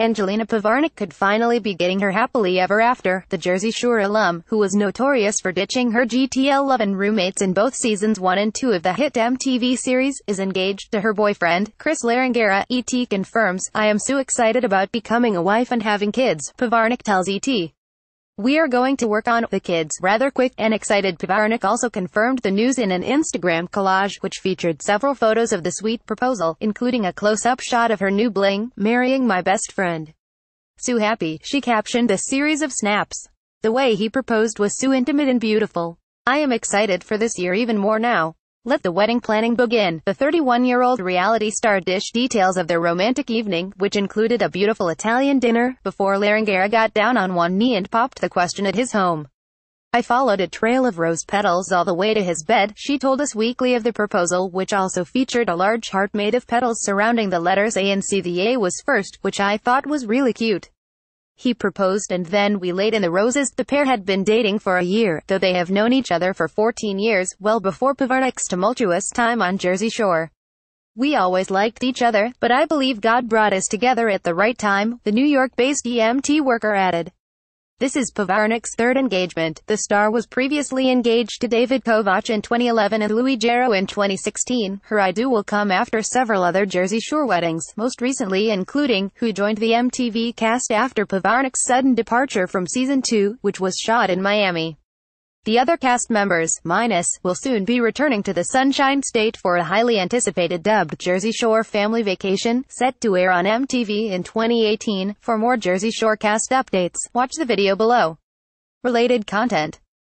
Angelina Pivarnick could finally be getting her happily ever after. The Jersey Shore alum, who was notorious for ditching her GTL love and roommates in both seasons 1 and 2 of the hit MTV series, is engaged to her boyfriend, Chris Larangeira. ET confirms, "I am so excited about becoming a wife and having kids," Pivarnick tells ET. "We are going to work on the kids rather quick and excited." Pivarnick also confirmed the news in an Instagram collage, which featured several photos of the sweet proposal, including a close-up shot of her new bling, "Marrying my best friend. So happy," she captioned a series of snaps. "The way he proposed was so intimate and beautiful. I am excited for this year even more now. Let the wedding planning begin." The 31-year-old reality star dished details of their romantic evening, which included a beautiful Italian dinner, before Larangeira got down on one knee and popped the question at his home. "I followed a trail of rose petals all the way to his bed," she told Us Weekly of the proposal, which also featured a large heart made of petals surrounding the letters A and C. "The A was first, which I thought was really cute. He proposed and then we laid in the roses." The pair had been dating for a year, though they have known each other for 14 years, well before Pivarnick's tumultuous time on Jersey Shore. "We always liked each other, but I believe God brought us together at the right time," the New York-based EMT worker added. This is Pivarnick's third engagement. The star was previously engaged to David Kovach in 2011 and Louis Gero in 2016. Her I-do will come after several other Jersey Shore weddings, most recently including who joined the MTV cast after Pivarnick's sudden departure from Season 2, which was shot in Miami. The other cast members, minus, will soon be returning to the Sunshine State for a highly anticipated dubbed Jersey Shore Family Vacation, set to air on MTV in 2018. For more Jersey Shore cast updates, watch the video below. Related content.